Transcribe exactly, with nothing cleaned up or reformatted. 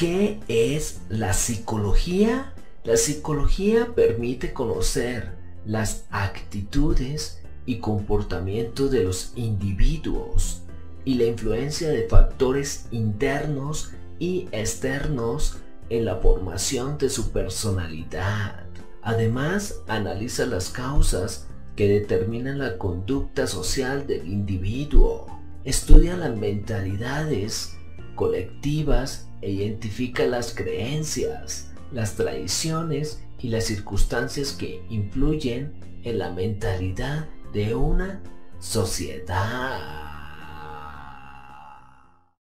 ¿Qué es la psicología? La psicología permite conocer las actitudes y comportamientos de los individuos y la influencia de factores internos y externos en la formación de su personalidad. Además, analiza las causas que determinan la conducta social del individuo, estudia las mentalidades colectivas e identifica las creencias, las tradiciones y las circunstancias que influyen en la mentalidad de una sociedad.